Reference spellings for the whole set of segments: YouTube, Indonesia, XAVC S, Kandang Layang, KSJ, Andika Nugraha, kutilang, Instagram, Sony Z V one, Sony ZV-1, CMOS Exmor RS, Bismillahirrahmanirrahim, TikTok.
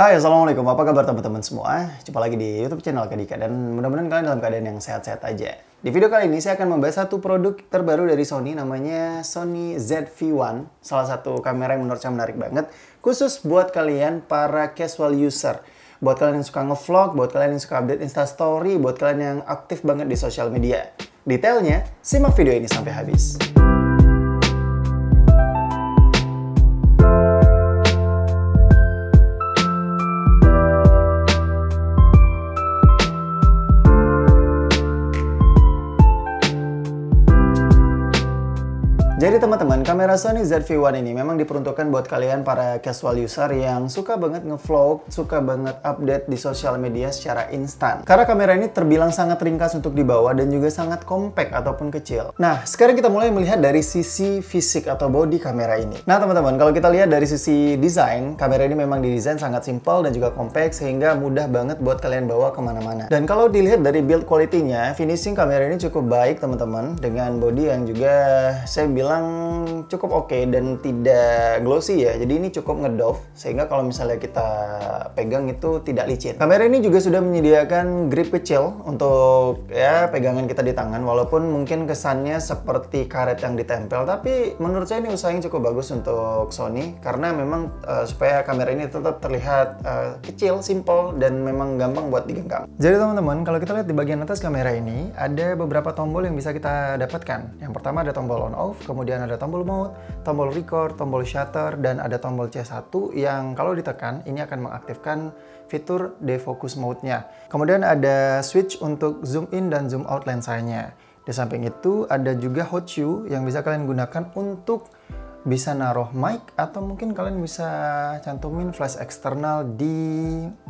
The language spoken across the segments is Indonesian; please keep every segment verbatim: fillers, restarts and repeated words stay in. Hai, Assalamualaikum, apa kabar teman-teman semua? Jumpa lagi di YouTube channel Andika, dan mudah-mudahan kalian dalam keadaan yang sehat-sehat aja. Di video kali ini saya akan membahas satu produk terbaru dari Sony, namanya Sony Z V one. Salah satu kamera yang menurut saya menarik banget, khusus buat kalian para casual user. Buat kalian yang suka ngevlog, buat kalian yang suka update instastory, buat kalian yang aktif banget di sosial media. Detailnya, simak video ini sampai habis. Jadi teman-teman, kamera Sony Z V one ini memang diperuntukkan buat kalian para casual user yang suka banget ngevlog, suka banget update di sosial media secara instan. Karena kamera ini terbilang sangat ringkas untuk dibawa dan juga sangat compact ataupun kecil. Nah, sekarang kita mulai melihat dari sisi fisik atau body kamera ini. Nah teman-teman, kalau kita lihat dari sisi desain, kamera ini memang didesain sangat simpel dan juga compact sehingga mudah banget buat kalian bawa kemana-mana. Dan kalau dilihat dari build quality-nya, finishing kamera ini cukup baik teman-teman, dengan body yang juga saya bilang cukup oke okay dan tidak glossy ya. Jadi ini cukup ngedove sehingga kalau misalnya kita pegang itu tidak licin. Kamera ini juga sudah menyediakan grip kecil untuk ya pegangan kita di tangan, walaupun mungkin kesannya seperti karet yang ditempel, tapi menurut saya ini usaha yang cukup bagus untuk Sony karena memang uh, supaya kamera ini tetap terlihat uh, kecil, simple, dan memang gampang buat digenggam. Jadi teman-teman, kalau kita lihat di bagian atas kamera ini ada beberapa tombol yang bisa kita dapatkan. Yang pertama ada tombol on off, kemudian Kemudian ada tombol mode, tombol record, tombol shutter, dan ada tombol C satu yang kalau ditekan ini akan mengaktifkan fitur defocus mode-nya. Kemudian ada switch untuk zoom in dan zoom out lensanya. Di samping itu ada juga hot shoe yang bisa kalian gunakan untuk bisa naruh mic atau mungkin kalian bisa cantumin flash eksternal di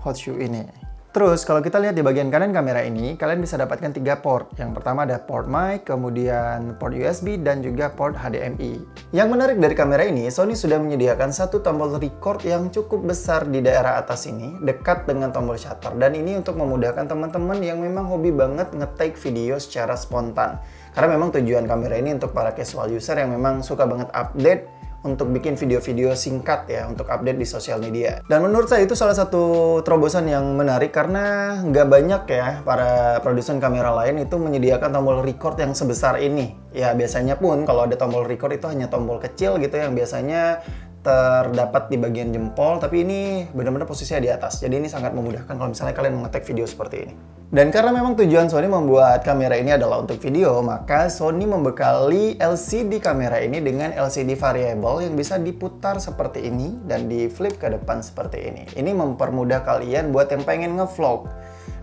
hot shoe ini. Terus kalau kita lihat di bagian kanan kamera ini, kalian bisa dapatkan tiga port. Yang pertama ada port mic, kemudian port U S B, dan juga port H D M I. Yang menarik dari kamera ini, Sony sudah menyediakan satu tombol record yang cukup besar di daerah atas ini, dekat dengan tombol shutter. Dan ini untuk memudahkan teman-teman yang memang hobi banget nge-take video secara spontan. Karena memang tujuan kamera ini untuk para casual user yang memang suka banget update, untuk bikin video-video singkat ya, untuk update di sosial media. Dan menurut saya itu salah satu terobosan yang menarik karena nggak banyak ya para produsen kamera lain itu menyediakan tombol record yang sebesar ini. Ya biasanya pun kalau ada tombol record itu hanya tombol kecil gitu yang biasanya terdapat di bagian jempol, tapi ini benar-benar posisinya di atas. Jadi ini sangat memudahkan kalau misalnya kalian mengetek video seperti ini. Dan karena memang tujuan Sony membuat kamera ini adalah untuk video, maka Sony membekali L C D kamera ini dengan L C D variable yang bisa diputar seperti ini dan di flip ke depan seperti ini. Ini mempermudah kalian buat yang pengen ngevlog.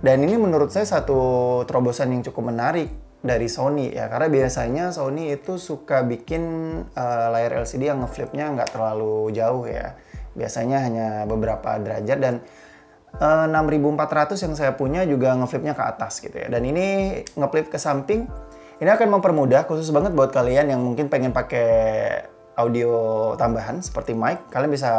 Dan ini menurut saya satu terobosan yang cukup menarik dari Sony ya, karena biasanya Sony itu suka bikin uh, layar L C D yang ngeflipnya nggak terlalu jauh ya. Biasanya hanya beberapa derajat dan uh, enam ribu empat ratus yang saya punya juga ngeflipnya ke atas gitu ya. Dan ini ngeflip ke samping, ini akan mempermudah khusus banget buat kalian yang mungkin pengen pakai audio tambahan seperti mic, kalian bisa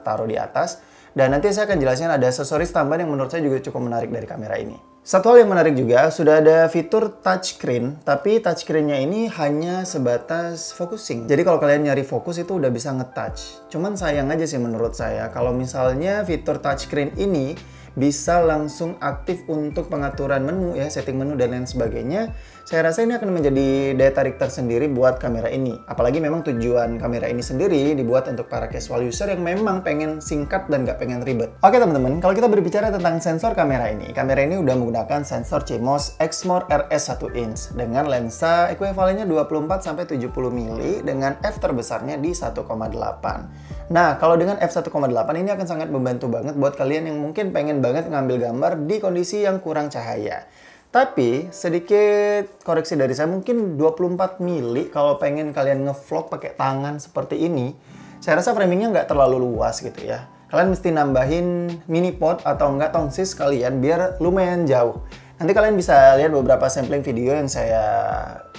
taruh di atas. Dan nanti saya akan jelasin ada aksesoris tambahan yang menurut saya juga cukup menarik dari kamera ini. Satu hal yang menarik juga, sudah ada fitur touchscreen, tapi touchscreen-nya ini hanya sebatas focusing. Jadi kalau kalian nyari fokus itu udah bisa ngetouch. Cuman sayang aja sih menurut saya, kalau misalnya fitur touchscreen ini bisa langsung aktif untuk pengaturan menu ya, setting menu dan lain sebagainya, saya rasa ini akan menjadi daya tarik tersendiri buat kamera ini. Apalagi memang tujuan kamera ini sendiri dibuat untuk para casual user yang memang pengen singkat dan nggak pengen ribet. Oke teman-teman, kalau kita berbicara tentang sensor kamera ini, kamera ini udah menggunakan sensor C M O S Exmor R S satu inch dengan lensa ekuivalennya dua puluh empat sampai tujuh puluh mili dengan f terbesarnya di satu koma delapan. Nah, kalau dengan f satu koma delapan ini akan sangat membantu banget buat kalian yang mungkin pengen banget ngambil gambar di kondisi yang kurang cahaya. Tapi sedikit koreksi dari saya, mungkin dua puluh empat mili kalau pengen kalian ngevlog pakai tangan seperti ini, saya rasa framingnya nggak terlalu luas gitu ya. Kalian mesti nambahin minipod atau enggak tongsis kalian biar lumayan jauh. Nanti kalian bisa lihat beberapa sampling video yang saya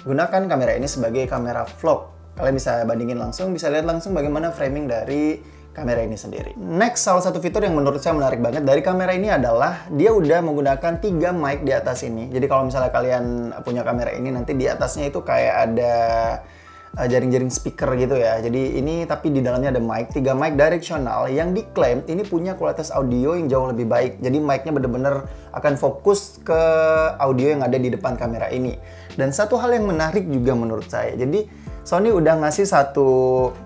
gunakan kamera ini sebagai kamera vlog. Kalian bisa bandingin langsung, bisa lihat langsung bagaimana framing dari kamera ini sendiri. Next, salah satu fitur yang menurut saya menarik banget dari kamera ini adalah dia udah menggunakan tiga mic di atas ini. Jadi kalau misalnya kalian punya kamera ini nanti di atasnya itu kayak ada jaring-jaring speaker gitu ya. Jadi ini tapi di dalamnya ada mic, tiga mic directional yang diklaim ini punya kualitas audio yang jauh lebih baik. Jadi mic-nya benar-benar akan fokus ke audio yang ada di depan kamera ini. Dan satu hal yang menarik juga menurut saya, jadi Sony udah ngasih satu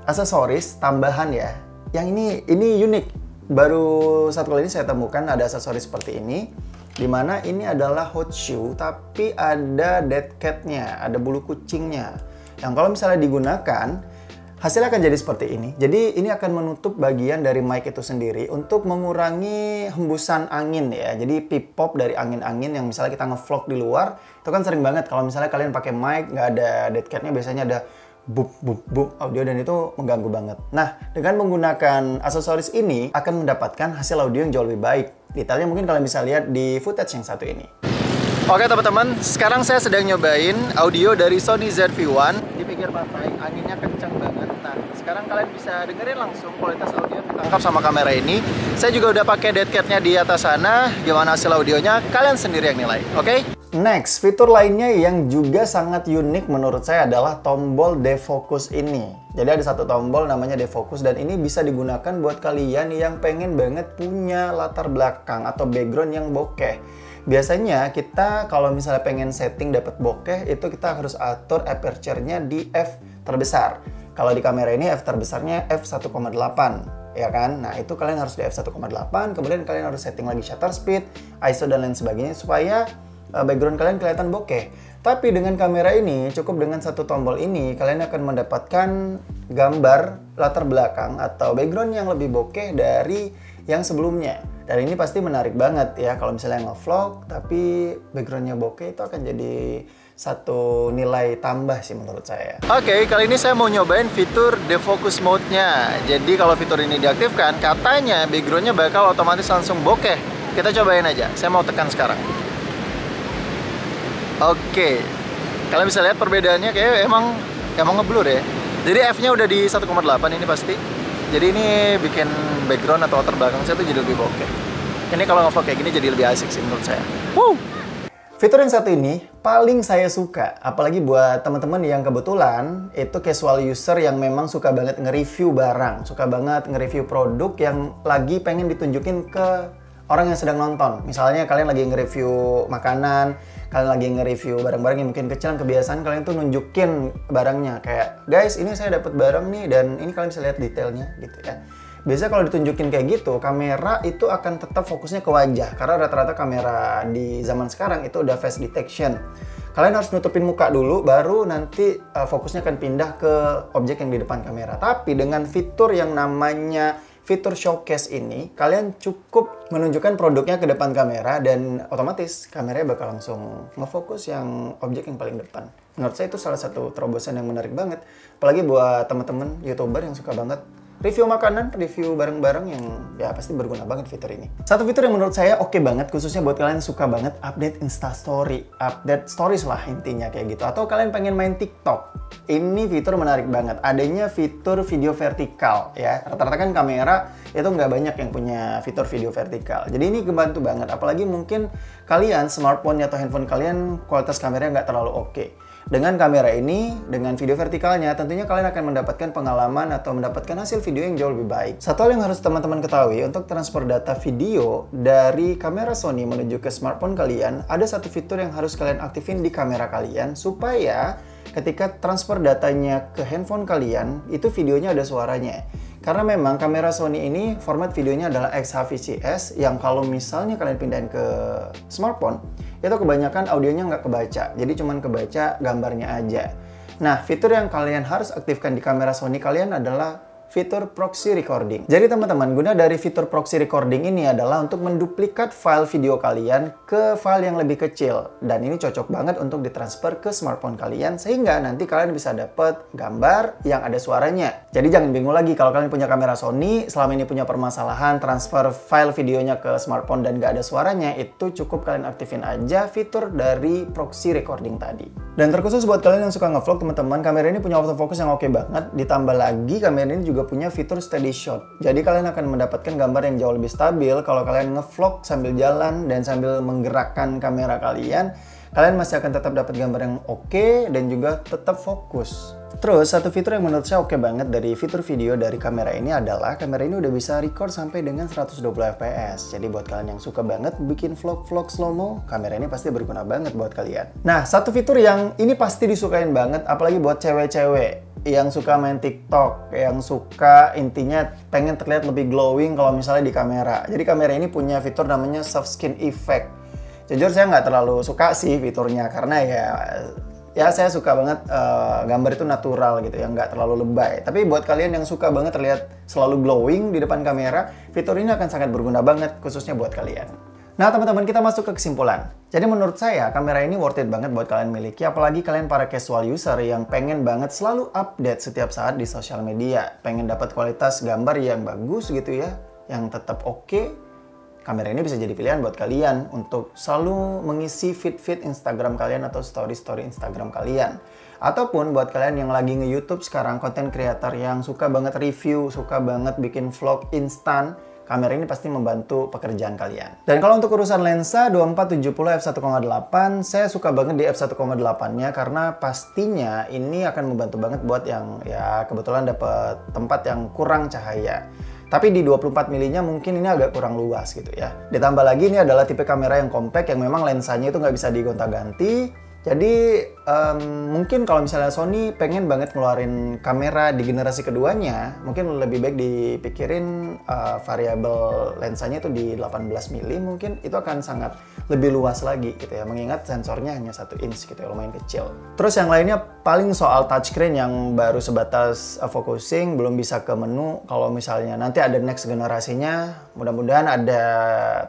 aksesoris tambahan ya. Yang ini ini unik. Baru satu kali ini saya temukan ada aksesoris seperti ini. Dimana ini adalah hot shoe tapi ada dead cat-nya, ada bulu kucingnya. Yang kalau misalnya digunakan, hasilnya akan jadi seperti ini. Jadi ini akan menutup bagian dari mic itu sendiri untuk mengurangi hembusan angin ya. Jadi pipop dari angin-angin yang misalnya kita nge-vlog di luar, itu kan sering banget kalau misalnya kalian pakai mic nggak ada dead cat-nya, biasanya ada bup bup bup audio dan itu mengganggu banget. Nah, dengan menggunakan aksesoris ini akan mendapatkan hasil audio yang jauh lebih baik. Detailnya mungkin kalian bisa lihat di footage yang satu ini. Oke teman-teman, sekarang saya sedang nyobain audio dari Sony Z V satu di pinggir pantai, anginnya kencang banget. Nah, sekarang kalian bisa dengerin langsung kualitas audio yang ditangkap sama kamera ini. Saya juga udah pakai dead cat-nya di atas sana. Gimana hasil audionya? Kalian sendiri yang nilai, oke? Okay? Next, fitur lainnya yang juga sangat unik menurut saya adalah tombol defocus ini. Jadi ada satu tombol namanya defocus dan ini bisa digunakan buat kalian yang pengen banget punya latar belakang atau background yang bokeh. Biasanya kita kalau misalnya pengen setting dapat bokeh itu kita harus atur aperture-nya di F terbesar. Kalau di kamera ini F terbesarnya F satu koma delapan. Ya kan? Nah, itu kalian harus di F satu koma delapan, kemudian kalian harus setting lagi shutter speed, I S O dan lain sebagainya supaya background kalian kelihatan bokeh. Tapi dengan kamera ini, cukup dengan satu tombol ini, kalian akan mendapatkan gambar latar belakang atau background yang lebih bokeh dari yang sebelumnya. Dan ini pasti menarik banget ya, kalau misalnya nge-vlog, tapi backgroundnya bokeh itu akan jadi satu nilai tambah sih menurut saya. Oke, okay, kali ini saya mau nyobain fitur defocus mode-nya. Jadi kalau fitur ini diaktifkan, katanya backgroundnya bakal otomatis langsung bokeh. Kita cobain aja, saya mau tekan sekarang. Oke, okay. Kalian bisa lihat perbedaannya kayak emang emang ngeblur ya. Jadi F-nya udah di satu koma delapan ini pasti. Jadi ini bikin background atau latar belakang saya tuh jadi lebih bokeh. Ini kalau nge-vlog kayak gini jadi lebih asik sih menurut saya. Woo! Fitur yang satu ini paling saya suka, apalagi buat teman-teman yang kebetulan itu casual user yang memang suka banget nge-review barang, suka banget nge-review produk yang lagi pengen ditunjukin ke orang yang sedang nonton. Misalnya kalian lagi nge-review makanan, kalian lagi nge-review barang-barang yang mungkin kecil, yang kebiasaan kalian tuh nunjukin barangnya kayak, guys ini saya dapat barang nih dan ini kalian bisa lihat detailnya gitu ya. Biasanya kalau ditunjukin kayak gitu, kamera itu akan tetap fokusnya ke wajah karena rata-rata kamera di zaman sekarang itu udah face detection. Kalian harus nutupin muka dulu, baru nanti uh, fokusnya akan pindah ke objek yang di depan kamera. Tapi dengan fitur yang namanya fitur showcase ini, kalian cukup menunjukkan produknya ke depan kamera dan otomatis kameranya bakal langsung ngefokus yang objek yang paling depan. Menurut saya itu salah satu terobosan yang menarik banget, apalagi buat teman-teman YouTuber yang suka banget review makanan, review barang-barang yang ya pasti berguna banget fitur ini. Satu fitur yang menurut saya oke banget, khususnya buat kalian yang suka banget update Instastory, update stories lah intinya kayak gitu, atau kalian pengen main TikTok. Ini fitur menarik banget, adanya fitur video vertikal ya. Rata-rata kan kamera itu nggak banyak yang punya fitur video vertikal. Jadi ini kebantu banget, apalagi mungkin kalian smartphone atau handphone kalian kualitas kameranya nggak terlalu oke. Dengan kamera ini, dengan video vertikalnya, tentunya kalian akan mendapatkan pengalaman atau mendapatkan hasil video yang jauh lebih baik. Satu hal yang harus teman-teman ketahui, untuk transfer data video dari kamera Sony menuju ke smartphone kalian, ada satu fitur yang harus kalian aktifin di kamera kalian supaya ketika transfer datanya ke handphone kalian, itu videonya ada suaranya. Karena memang kamera Sony ini format videonya adalah X A V C S yang kalau misalnya kalian pindahin ke smartphone, itu kebanyakan audionya nggak kebaca. Jadi cuman kebaca gambarnya aja. Nah, fitur yang kalian harus aktifkan di kamera Sony kalian adalah fitur proxy recording. Jadi teman-teman, guna dari fitur proxy recording ini adalah untuk menduplikat file video kalian ke file yang lebih kecil. Dan ini cocok banget untuk ditransfer ke smartphone kalian sehingga nanti kalian bisa dapat gambar yang ada suaranya. Jadi jangan bingung lagi kalau kalian punya kamera Sony, selama ini punya permasalahan transfer file videonya ke smartphone dan nggak ada suaranya, itu cukup kalian aktifin aja fitur dari proxy recording tadi. Dan terkhusus buat kalian yang suka ngevlog teman-teman, kamera ini punya autofocus yang oke banget. Ditambah lagi kamera ini juga juga punya fitur steady shot. Jadi kalian akan mendapatkan gambar yang jauh lebih stabil kalau kalian ngevlog sambil jalan dan sambil menggerakkan kamera kalian. Kalian masih akan tetap dapat gambar yang oke dan juga tetap fokus. Terus satu fitur yang menurut saya oke banget dari fitur video dari kamera ini adalah kamera ini udah bisa record sampai dengan seratus dua puluh F P S. Jadi buat kalian yang suka banget bikin vlog-vlog slow-mo, kamera ini pasti berguna banget buat kalian. Nah, satu fitur yang ini pasti disukain banget apalagi buat cewek-cewek yang suka main TikTok, yang suka intinya pengen terlihat lebih glowing kalau misalnya di kamera. Jadi kamera ini punya fitur namanya soft skin effect. Jujur saya nggak terlalu suka sih fiturnya karena ya ya saya suka banget uh, gambar itu natural gitu, yang nggak terlalu lebay. Tapi buat kalian yang suka banget terlihat selalu glowing di depan kamera, fitur ini akan sangat berguna banget khususnya buat kalian. Nah teman-teman, kita masuk ke kesimpulan. Jadi menurut saya kamera ini worth it banget buat kalian miliki, apalagi kalian para casual user yang pengen banget selalu update setiap saat di sosial media, pengen dapat kualitas gambar yang bagus gitu ya, yang tetap oke. Kamera ini bisa jadi pilihan buat kalian untuk selalu mengisi feed-feed Instagram kalian atau story-story Instagram kalian. Ataupun buat kalian yang lagi nge-YouTube sekarang, konten creator yang suka banget review, suka banget bikin vlog instan, kamera ini pasti membantu pekerjaan kalian. Dan kalau untuk urusan lensa dua puluh empat tujuh puluh F satu koma delapan, saya suka banget di F satu koma delapan-nya karena pastinya ini akan membantu banget buat yang ya kebetulan dapat tempat yang kurang cahaya. Tapi di dua puluh empat mili-nya mungkin ini agak kurang luas gitu ya. Ditambah lagi ini adalah tipe kamera yang compact yang memang lensanya itu nggak bisa digonta-ganti. Jadi um, mungkin kalau misalnya Sony pengen banget ngeluarin kamera di generasi keduanya, mungkin lebih baik dipikirin uh, variabel lensanya itu di delapan belas mili, mungkin itu akan sangat lebih luas lagi gitu ya, mengingat sensornya hanya satu inch gitu ya, lumayan kecil. Terus yang lainnya paling soal touchscreen yang baru sebatas uh, focusing, belum bisa ke menu. Kalau misalnya nanti ada next generasinya, mudah-mudahan ada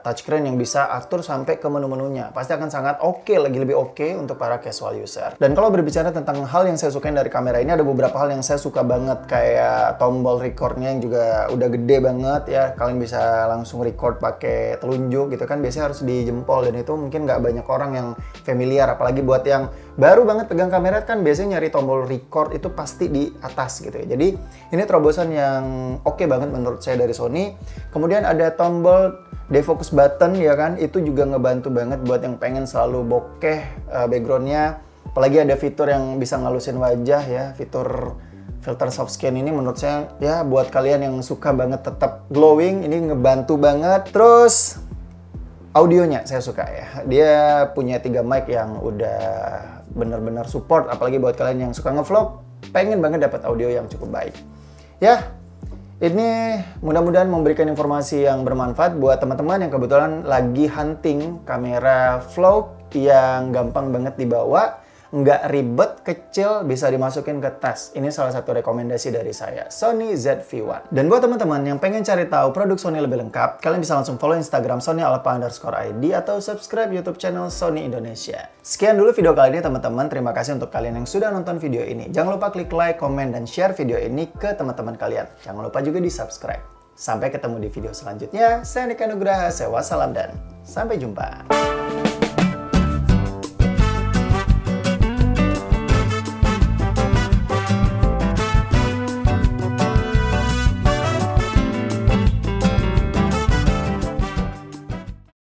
touchscreen yang bisa atur sampai ke menu-menunya. Pasti akan sangat oke, lagi lebih oke untuk para casual user. Dan kalau berbicara tentang hal yang saya sukain dari kamera ini, ada beberapa hal yang saya suka banget, kayak tombol recordnya yang juga udah gede banget ya, kalian bisa langsung record pakai telunjuk gitu kan, biasanya harus di jempol, dan itu mungkin nggak banyak orang yang familiar, apalagi buat yang baru banget pegang kamera kan biasanya nyari tombol record itu pasti di atas gitu ya. Jadi ini terobosan yang oke banget menurut saya dari Sony. Kemudian ada tombol defocus button ya kan, itu juga ngebantu banget buat yang pengen selalu bokeh uh, backgroundnya. Apalagi ada fitur yang bisa ngalusin wajah ya, fitur filter soft skin ini menurut saya ya buat kalian yang suka banget tetap glowing, ini ngebantu banget. Terus audionya saya suka ya, dia punya tiga mic yang udah bener-bener support, apalagi buat kalian yang suka ngevlog pengen banget dapat audio yang cukup baik ya. Ini mudah-mudahan memberikan informasi yang bermanfaat buat teman-teman yang kebetulan lagi hunting kamera vlog yang gampang banget dibawa, nggak ribet, kecil, bisa dimasukin ke tas. Ini salah satu rekomendasi dari saya, Sony Z V satu. Dan buat teman-teman yang pengen cari tahu produk Sony lebih lengkap, kalian bisa langsung follow Instagram Sony Alpha underscore I D atau subscribe YouTube channel Sony Indonesia. Sekian dulu video kali ini teman-teman, terima kasih untuk kalian yang sudah nonton video ini. Jangan lupa klik like, komen, dan share video ini ke teman-teman kalian. Jangan lupa juga di subscribe. Sampai ketemu di video selanjutnya, saya Andika Nugraha, saya wassalam dan sampai jumpa.